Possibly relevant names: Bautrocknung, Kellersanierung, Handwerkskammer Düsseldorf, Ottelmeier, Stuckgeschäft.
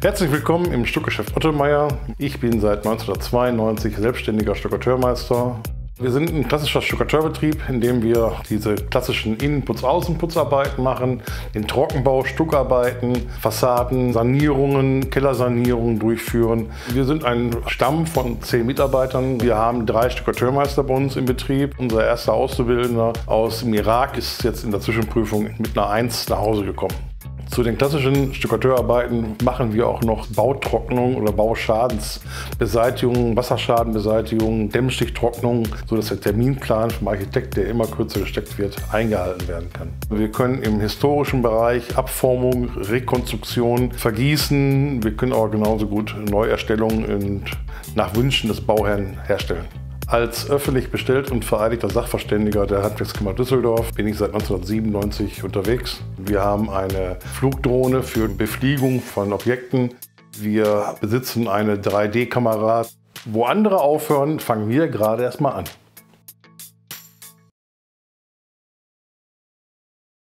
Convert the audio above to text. Herzlich willkommen im Stuckgeschäft Ottelmeier. Ich bin seit 1992 selbstständiger Stuckateurmeister. Wir sind ein klassischer Stuckateurbetrieb, in dem wir diese klassischen Innenputz-, Außenputzarbeiten machen, den Trockenbau, Stuckarbeiten, Fassaden, Sanierungen, Kellersanierungen durchführen. Wir sind ein Stamm von 10 Mitarbeitern. Wir haben 3 Stuckateurmeister bei uns im Betrieb. Unser erster Auszubildender aus dem Irak ist jetzt in der Zwischenprüfung mit einer 1 nach Hause gekommen. Zu den klassischen Stuckateurarbeiten machen wir auch noch Bautrocknung oder Bauschadensbeseitigung, Wasserschadenbeseitigung, Dämmstichtrocknung, sodass der Terminplan vom Architekt, der immer kürzer gesteckt wird, eingehalten werden kann. Wir können im historischen Bereich Abformung, Rekonstruktion, Vergießen, wir können auch genauso gut Neuerstellungen und nach Wünschen des Bauherrn herstellen. Als öffentlich bestellt und vereidigter Sachverständiger der Handwerkskammer Düsseldorf bin ich seit 1997 unterwegs. Wir haben eine Flugdrohne für Befliegung von Objekten. Wir besitzen eine 3D-Kamera. Wo andere aufhören, fangen wir gerade erstmal an.